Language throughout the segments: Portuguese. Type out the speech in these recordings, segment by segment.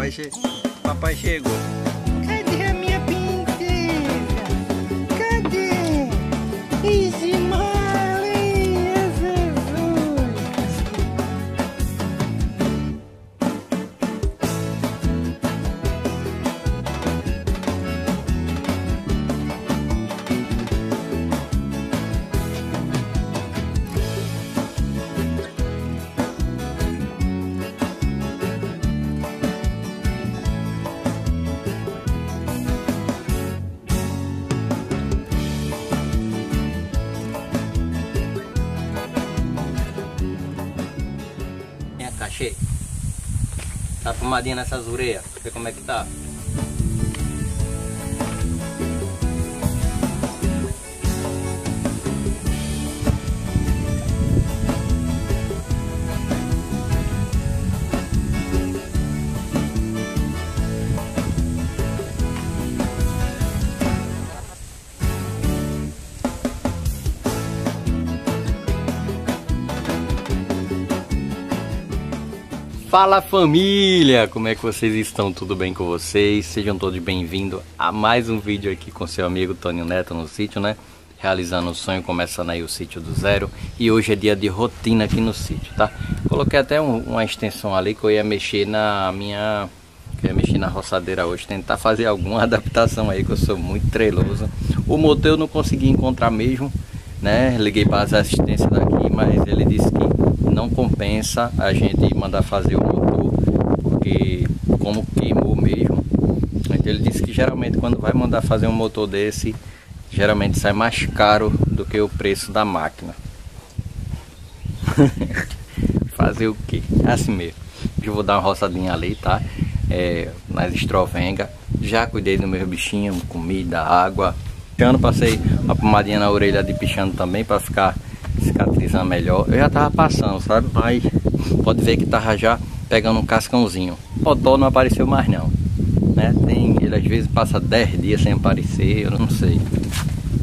vai ser. Papai chegou. Cadê a minha princesa? Cadê? Tá tomadinha nessas ureias, ver como é que tá. Fala família, como é que vocês estão? Tudo bem com vocês? Sejam todos bem-vindos a mais um vídeo aqui com seu amigo Toninho Neto no sítio, né? Realizando o sonho, começando aí o sítio do zero. E hoje é dia de rotina aqui no sítio, tá? Coloquei até uma extensão ali que eu ia mexer na minha... Eu ia mexer na roçadeira hoje, tentar fazer alguma adaptação aí, que eu sou muito treloso. O motor eu não consegui encontrar mesmo, né? Liguei para as assistências daqui, mas ele disse que não compensa a gente mandar fazer o motor, porque como queimou mesmo. Então ele disse que geralmente quando vai mandar fazer um motor desse, geralmente sai mais caro do que o preço da máquina. Fazer o que? Assim mesmo. Eu vou dar uma roçadinha ali, tá? Nas estrovenga. Já cuidei do meu bichinho, comida, água. Pichando, passei uma pomadinha na orelha de pichando também para ficar cicatrizando melhor. Eu já tava passando, sabe? Mas pode ver que tava já pegando um cascãozinho. O potó não apareceu mais não, né? Ele às vezes passa 10 dias sem aparecer, eu não sei.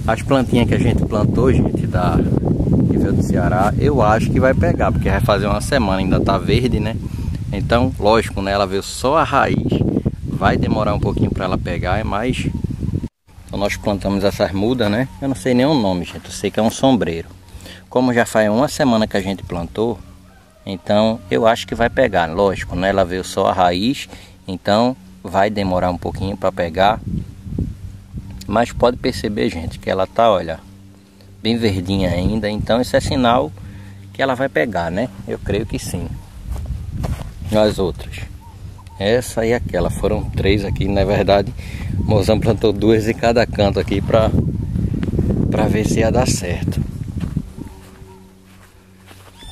As plantinhas que a gente plantou, gente, da nível do Ceará, eu acho que vai pegar, porque vai fazer uma semana, ainda tá verde, né? Então, lógico, né? Ela veio só a raiz, vai demorar um pouquinho para ela pegar, mas... Então nós plantamos essas mudas, né? Eu não sei nem o nome, gente, eu sei que é um sombreiro. Como já faz uma semana que a gente plantou, então eu acho que vai pegar, lógico, né? Ela veio só a raiz, então vai demorar um pouquinho para pegar. Mas pode perceber, gente, que ela tá, olha, bem verdinha ainda, então isso é sinal que ela vai pegar, né? Eu creio que sim. As outras, essa e aquela, foram 3 aqui, na verdade, o mozão plantou 2 em cada canto aqui para ver se ia dar certo.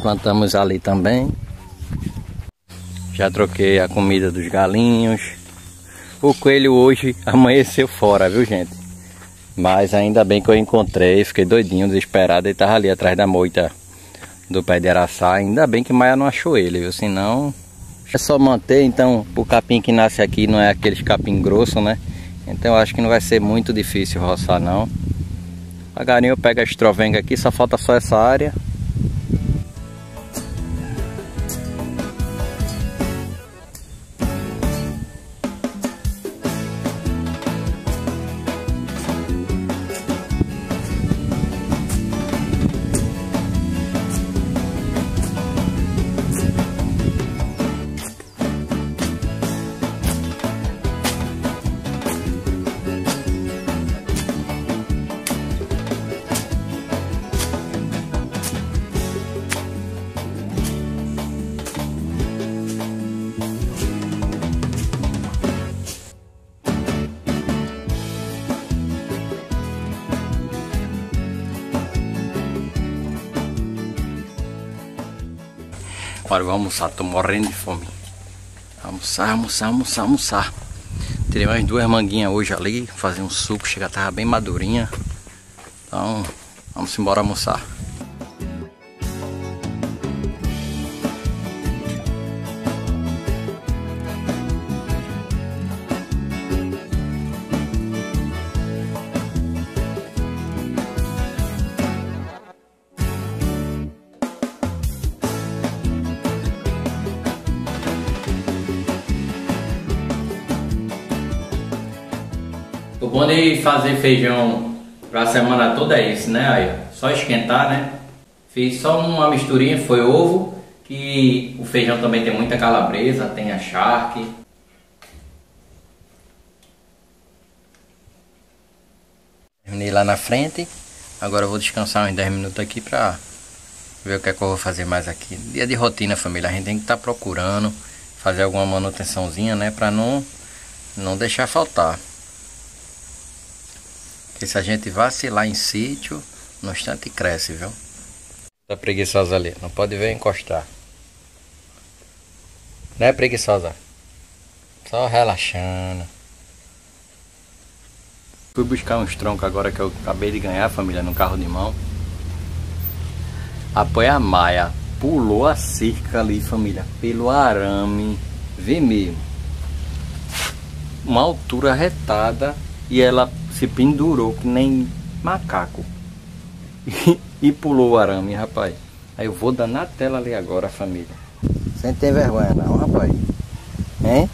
Plantamos ali também. Já troquei a comida dos galinhos. O coelho hoje amanheceu fora, viu, gente? Mas ainda bem que eu encontrei. Fiquei doidinho, desesperado. Ele tava ali atrás da moita do pé de araçá. Ainda bem que Maia não achou ele, viu? Senão é só manter. Então o capim que nasce aqui não é aqueles capim grosso, né? Então eu acho que não vai ser muito difícil roçar, não. Devagarinho eu pego a estrovenga aqui. Só falta só essa área. Agora vou almoçar, tô morrendo de fome. Almoçar. Tirei mais 2 manguinhas hoje ali, fazer um suco, chega, tava bem madurinha. Então, vamos embora almoçar. O bom de fazer feijão pra semana toda é isso, né? Aí, só esquentar, né? Fiz só uma misturinha, foi ovo, que o feijão também tem muita calabresa, tem a charque. Terminei lá na frente, agora eu vou descansar uns 10 minutos aqui pra ver o que é que eu vou fazer mais aqui. Dia de rotina, família, a gente tem que estar procurando fazer alguma manutençãozinha, né? Pra não deixar faltar. Porque se a gente vacilar em sítio, no instante cresce, viu? Tá preguiçosa ali, não pode ver encostar. Não é preguiçosa, só relaxando. Fui buscar uns troncos agora que eu acabei de ganhar, família, no carro de mão. Apoia a Maia, pulou a cerca ali, família, pelo arame, vê mesmo. Uma altura retada e ela se pendurou que nem macaco. E pulou o arame, rapaz. Aí eu vou dar na tela ali agora, família. Sem ter vergonha não, rapaz. Hein?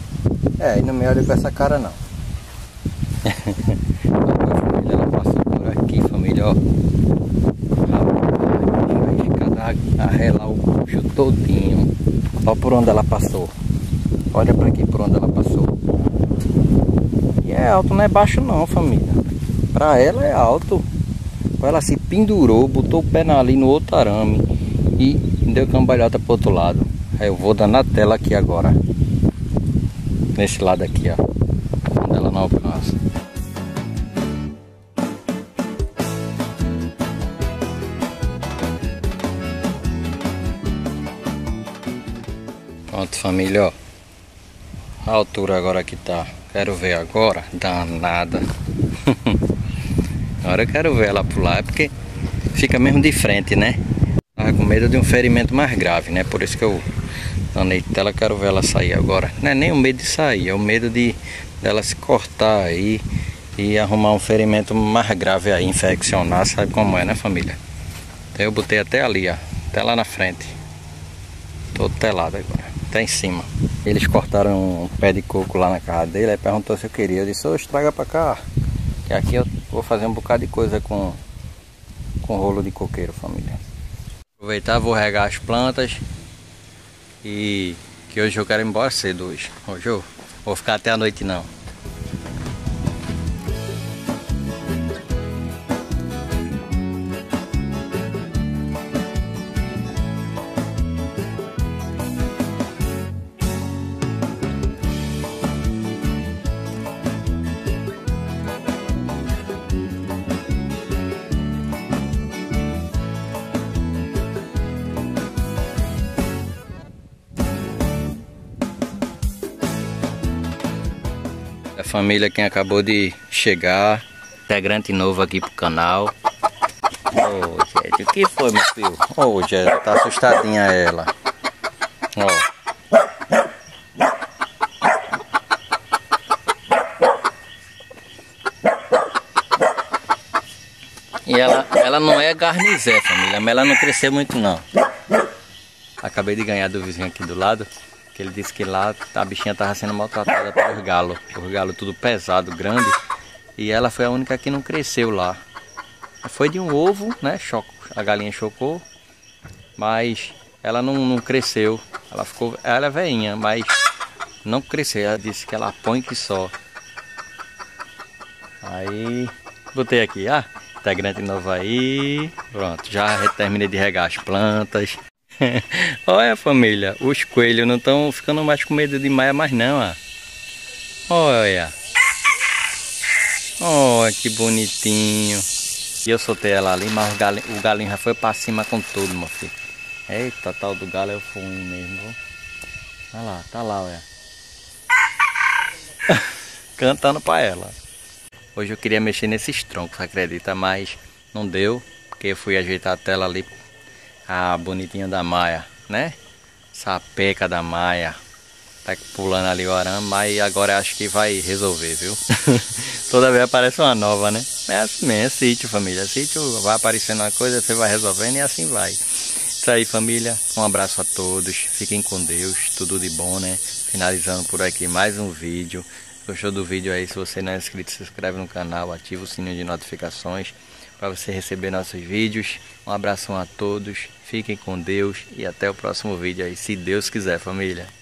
É, e não me olha com essa cara não. Ela passou por aqui, família, ó. Vai ficar a relar o bucho todinho. Olha por onde ela passou. Olha pra aqui por onde ela passou. E é alto, não é baixo não, família. Pra ela é alto. Ela se pendurou, botou o pé ali no outro arame e deu cambalhota pro outro lado. Aí eu vou dar na tela aqui agora. Nesse lado aqui, ó. Quando ela não alcança. Pronto, família, ó. A altura agora que tá. Quero ver agora. Danada. Agora eu quero ver ela pular, é porque fica mesmo de frente, né? Tava com medo de um ferimento mais grave, né? Por isso que eu andei tela, quero ver ela sair agora. Não é nem o medo de sair, é o medo dela se cortar aí e arrumar um ferimento mais grave aí, infeccionar, sabe como é, né, família? Então eu botei até ali, ó, até lá na frente. Tô telado agora, até em cima. Eles cortaram um pé de coco lá na casa dele, aí perguntou se eu queria. Eu disse, ô, estraga pra cá. Que aqui eu vou fazer um bocado de coisa com rolo de coqueiro, família. Aproveitar, vou regar as plantas. E que hoje eu quero ir embora cedo hoje. Hoje eu vou ficar até a noite não. Família, quem acabou de chegar, integrante novo aqui pro canal. Ô, gente, o que foi, meu filho? Ô, gente, tá assustadinha ela. Ó. E ela não é garnisé, família, mas ela não cresceu muito, não. Acabei de ganhar do vizinho aqui do lado. Que ele disse que lá a bichinha tava sendo maltratada pelos galos. Os galos tudo pesado, grande. E ela foi a única que não cresceu lá. Foi de um ovo, né? A galinha chocou. Mas ela não cresceu. Ela ficou. Ela é veinha, mas não cresceu. Ela disse que ela põe que só. Aí botei aqui, ah, integrante novo aí. Pronto, já terminei de regar as plantas. Olha, família, os coelhos não estão ficando mais com medo de Maia mais não, ó. Olha. Olha que bonitinho. E eu soltei ela ali, mas o galinho já foi pra cima com tudo, meu filho. Eita, tal do galo é o fumo mesmo. Olha lá, tá lá, olha. Cantando pra ela. Hoje eu queria mexer nesses troncos, acredita, mas não deu. Porque eu fui ajeitar a tela ali. A bonitinha da Maia, né? Sapeca da Maia. Tá pulando ali o arame, mas agora acho que vai resolver, viu? Toda vez aparece uma nova, né? É assim mesmo, é sítio, família. Sítio vai aparecendo uma coisa, você vai resolvendo e assim vai. Isso aí, família. Um abraço a todos. Fiquem com Deus. Tudo de bom, né? Finalizando por aqui mais um vídeo. gostou do vídeo aí, se você não é inscrito, se inscreve no canal, ativa o sininho de notificações para você receber nossos vídeos. Um abração a todos, fiquem com Deus e até o próximo vídeo aí, se Deus quiser, família.